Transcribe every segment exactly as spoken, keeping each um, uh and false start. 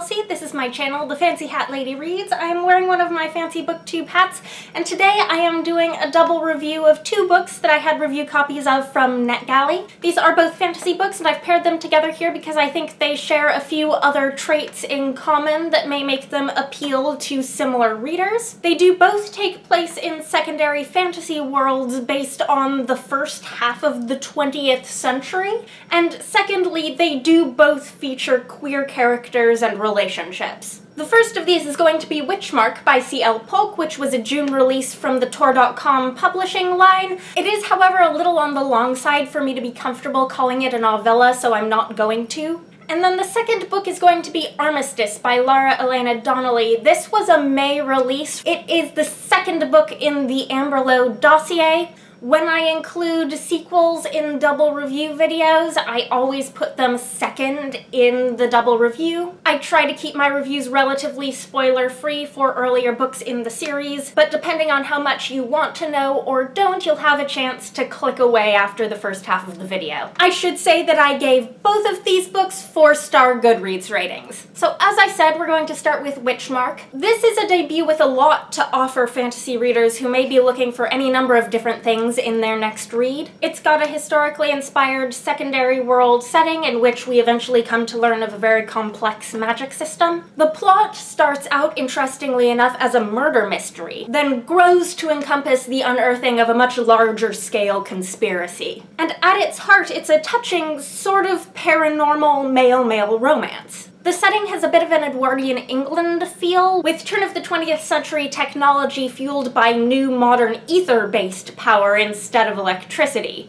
Elsie. This is my channel, The Fancy Hat Lady Reads. I am wearing one of my fancy BookTube hats, and today I am doing a double review of two books that I had review copies of from NetGalley. These are both fantasy books, and I've paired them together here because I think they share a few other traits in common that may make them appeal to similar readers. They do both take place in secondary fantasy worlds based on the first half of the twentieth century, and secondly, they do both feature queer characters and relationships. The first of these is going to be Witchmark by C L Polk, which was a June release from the Tor dot com publishing line. It is, however, a little on the long side for me to be comfortable calling it a novella, so I'm not going to. And then the second book is going to be Armistice by Lara Elena Donnelly. This was a May release. It is the second book in the Amberlough dossier. When I include sequels in double review videos, I always put them second in the double review. I try to keep my reviews relatively spoiler-free for earlier books in the series, but depending on how much you want to know or don't, you'll have a chance to click away after the first half of the video. I should say that I gave both of these books four-star Goodreads ratings. So as I said, we're going to start with Witchmark. This is a debut with a lot to offer fantasy readers who may be looking for any number of different things in their next read. It's got a historically inspired secondary world setting in which we eventually come to learn of a very complex magic system. The plot starts out, interestingly enough, as a murder mystery, then grows to encompass the unearthing of a much larger scale conspiracy. And at its heart, it's a touching, sort of paranormal male-male romance. The setting has a bit of an Edwardian England feel, with turn of the twentieth century technology fueled by new modern ether-based power instead of electricity.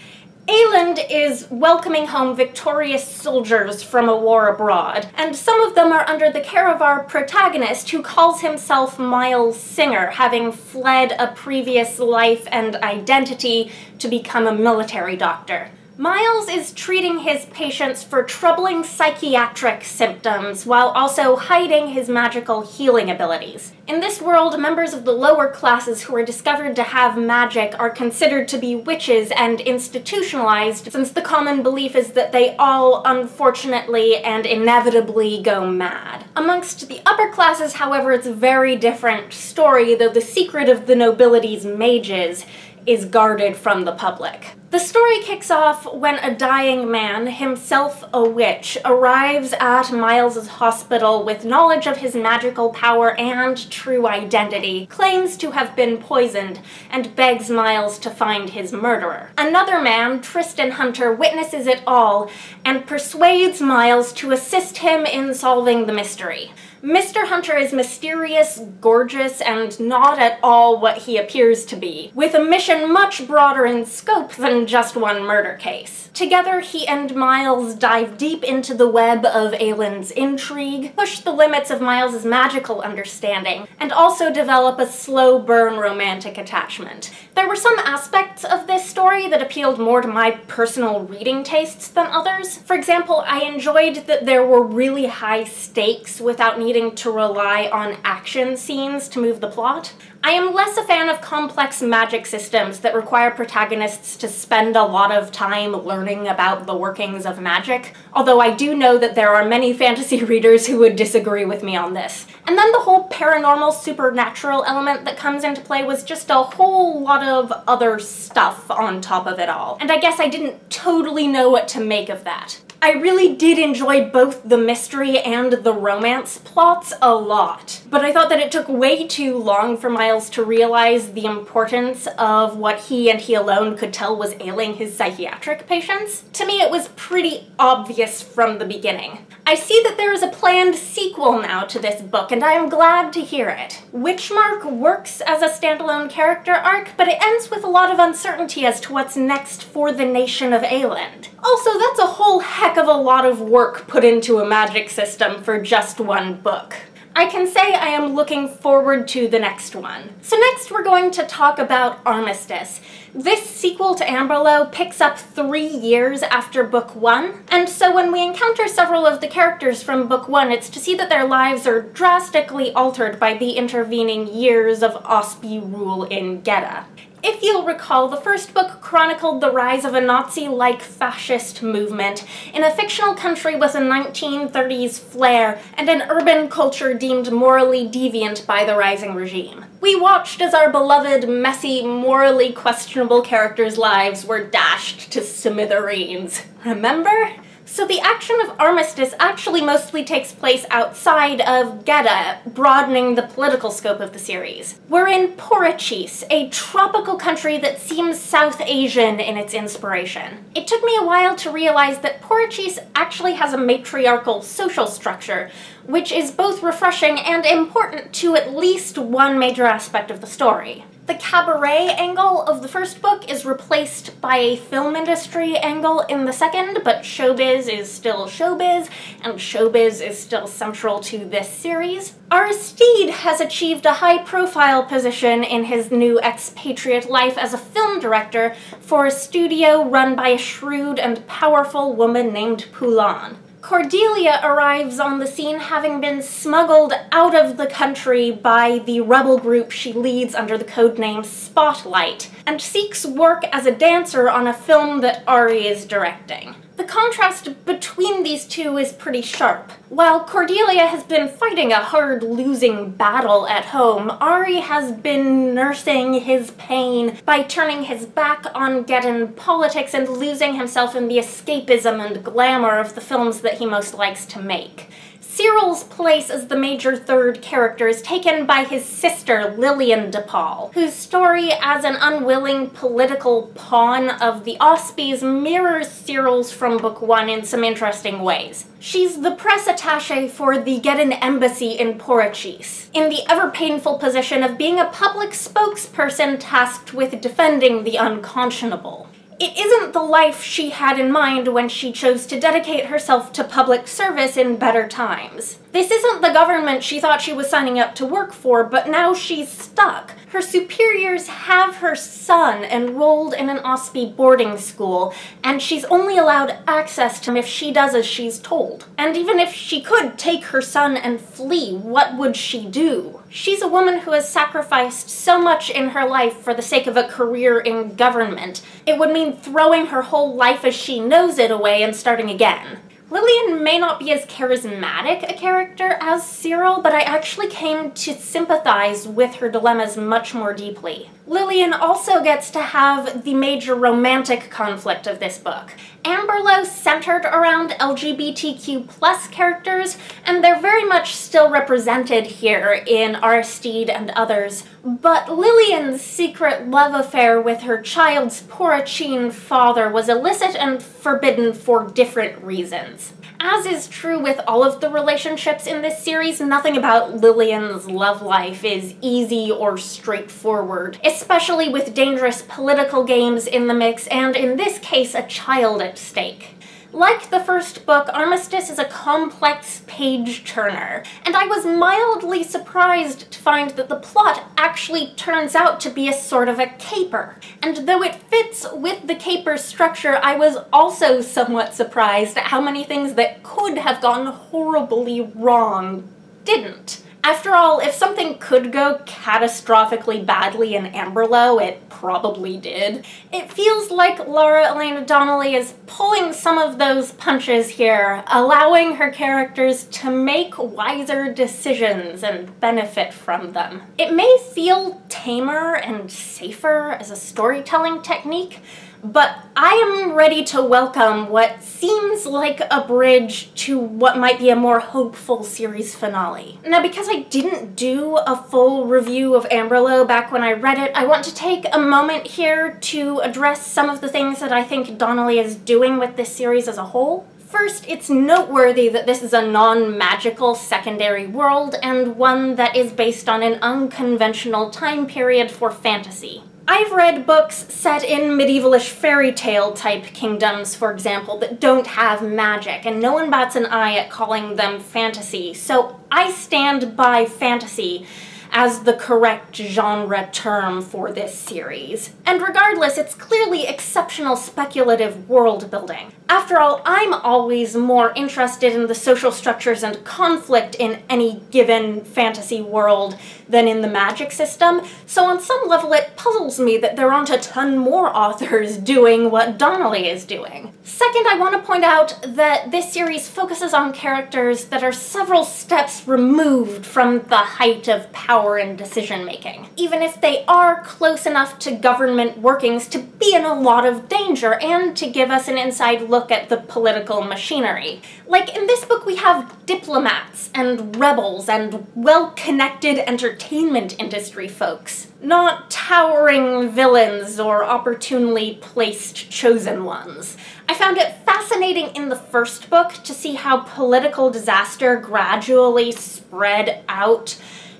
Aeland is welcoming home victorious soldiers from a war abroad, and some of them are under the care of our protagonist, who calls himself Miles Singer, having fled a previous life and identity to become a military doctor. Miles is treating his patients for troubling psychiatric symptoms while also hiding his magical healing abilities. In this world, members of the lower classes who are discovered to have magic are considered to be witches and institutionalized, since the common belief is that they all unfortunately and inevitably go mad. Amongst the upper classes, however, it's a very different story, though the secret of the nobility's mages is guarded from the public. The story kicks off when a dying man, himself a witch, arrives at Miles's hospital with knowledge of his magical power and true identity, claims to have been poisoned, and begs Miles to find his murderer. Another man, Tristan Hunter, witnesses it all and persuades Miles to assist him in solving the mystery. Mister Hunter is mysterious, gorgeous, and not at all what he appears to be, with a mission much broader in scope than just one murder case. Together, he and Miles dive deep into the web of Aeland's intrigue, push the limits of Miles's magical understanding, and also develop a slow-burn romantic attachment. There were some aspects of this story that appealed more to my personal reading tastes than others. For example, I enjoyed that there were really high stakes without needing needing to rely on action scenes to move the plot. I am less a fan of complex magic systems that require protagonists to spend a lot of time learning about the workings of magic, although I do know that there are many fantasy readers who would disagree with me on this. And then the whole paranormal supernatural element that comes into play was just a whole lot of other stuff on top of it all, and I guess I didn't totally know what to make of that. I really did enjoy both the mystery and the romance plots a lot, but I thought that it took way too long for Miles to realize the importance of what he and he alone could tell was ailing his psychiatric patients. To me, it was pretty obvious from the beginning. I see that there is a planned sequel now to this book, and I am glad to hear it. Witchmark works as a standalone character arc, but it ends with a lot of uncertainty as to what's next for the nation of Aeland. Also, that's a whole heck of a lot of work put into a magic system for just one book. I can say I am looking forward to the next one. So next we're going to talk about Armistice. This sequel to Amberlough picks up three years after book one, and so when we encounter several of the characters from book one, it's to see that their lives are drastically altered by the intervening years of Ospie rule in Gedda. If you'll recall, the first book chronicled the rise of a Nazi-like fascist movement in a fictional country with a nineteen thirties flair and an urban culture deemed morally deviant by the rising regime. We watched as our beloved, messy, morally questionable characters' lives were dashed to smithereens. Remember? So the action of Armistice actually mostly takes place outside of Gedda, broadening the political scope of the series. We're in Porachis, a tropical country that seems South Asian in its inspiration. It took me a while to realize that Porachis actually has a matriarchal social structure, which is both refreshing and important to at least one major aspect of the story. The cabaret angle of the first book is replaced by a film industry angle in the second, but showbiz is still showbiz, and showbiz is still central to this series. Aristide has achieved a high-profile position in his new expatriate life as a film director for a studio run by a shrewd and powerful woman named Poulon. Cordelia arrives on the scene having been smuggled out of the country by the rebel group she leads under the codename Spotlight, and seeks work as a dancer on a film that Ari is directing. The contrast between these two is pretty sharp. While Cordelia has been fighting a hard losing battle at home, Ari has been nursing his pain by turning his back on Gedan politics and losing himself in the escapism and glamour of the films that he most likes to make. Cyril's place as the major third character is taken by his sister, Lillian DePaul, whose story as an unwilling political pawn of the Ospies mirrors Cyril's from book one in some interesting ways. She's the press attaché for the Gedan Embassy in Porachis, in the ever-painful position of being a public spokesperson tasked with defending the unconscionable. It isn't the life she had in mind when she chose to dedicate herself to public service in better times. This isn't the government she thought she was signing up to work for, but now she's stuck. Her superiors have her son enrolled in an Ospie boarding school, and she's only allowed access to him if she does as she's told. And even if she could take her son and flee, what would she do? She's a woman who has sacrificed so much in her life for the sake of a career in government. It would mean throwing her whole life as she knows it away and starting again. Lillian may not be as charismatic a character as Cyril, but I actually came to sympathize with her dilemmas much more deeply. Lillian also gets to have the major romantic conflict of this book. Amberlough centered around L G B T Q plus characters, and they're very much still represented here in Aristide and others, but Lillian's secret love affair with her child's Porachine father was illicit and forbidden for different reasons. As is true with all of the relationships in this series, nothing about Lillian's love life is easy or straightforward, especially with dangerous political games in the mix, and in this case, a child at stake. Like the first book, Armistice is a complex page-turner, and I was mildly surprised to find that the plot actually turns out to be a sort of a caper. And though it fits with the caper structure, I was also somewhat surprised at how many things that could have gone horribly wrong didn't. After all, if something could go catastrophically badly in Amberlough, it probably did. It feels like Lara Elena Donnelly is pulling some of those punches here, allowing her characters to make wiser decisions and benefit from them. It may feel tamer and safer as a storytelling technique, but I am ready to welcome what seems like a bridge to what might be a more hopeful series finale. Now, because I didn't do a full review of Amberlough back when I read it, I want to take a moment here to address some of the things that I think Donnelly is doing with this series as a whole. First, it's noteworthy that this is a non-magical secondary world and one that is based on an unconventional time period for fantasy. I've read books set in medievalish fairy tale type kingdoms, for example, that don't have magic, and no one bats an eye at calling them fantasy, so I stand by fantasy as the correct genre term for this series. And regardless, it's clearly exceptional speculative world building. After all, I'm always more interested in the social structures and conflict in any given fantasy world than in the magic system, so on some level it puzzles me that there aren't a ton more authors doing what Donnelly is doing. Second, I want to point out that this series focuses on characters that are several steps removed from the height of power and decision-making, even if they are close enough to government workings to be in a lot of danger and to give us an inside look at the political machinery. Like, in this book we have diplomats and rebels and well-connected entertainment industry folks, not towering villains or opportunely placed chosen ones. I found it fascinating in the first book to see how political disaster gradually spread out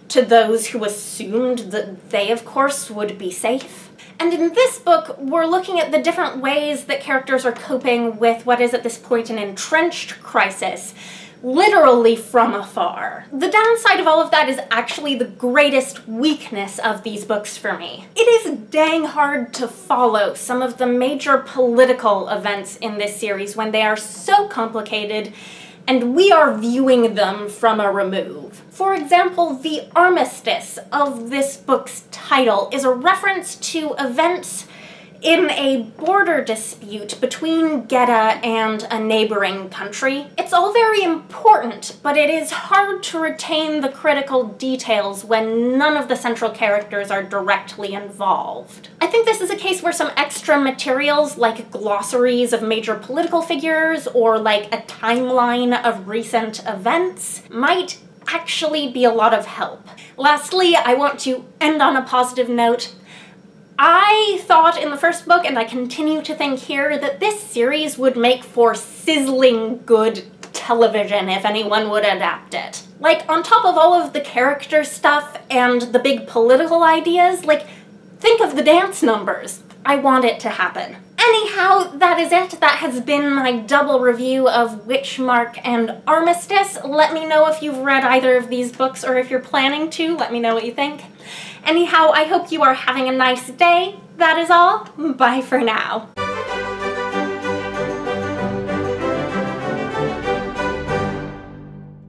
to those who assumed that they, of course, would be safe. And in this book, we're looking at the different ways that characters are coping with what is at this point an entrenched crisis, literally from afar. The downside of all of that is actually the greatest weakness of these books for me. It is dang hard to follow some of the major political events in this series when they are so complicated and we are viewing them from a remove. For example, the armistice of this book's title is a reference to events in a border dispute between Gedda and a neighboring country. It's all very important, but it is hard to retain the critical details when none of the central characters are directly involved. I think this is a case where some extra materials, like glossaries of major political figures or like a timeline of recent events, might actually be a lot of help. Lastly, I want to end on a positive note. I thought in the first book, and I continue to think here, that this series would make for sizzling good television if anyone would adapt it. Like, on top of all of the character stuff and the big political ideas, like, think of the dance numbers. I want it to happen. Anyhow, that is it. That has been my double review of Witchmark and Armistice. Let me know if you've read either of these books, or if you're planning to. Let me know what you think. Anyhow, I hope you are having a nice day. That is all. Bye for now.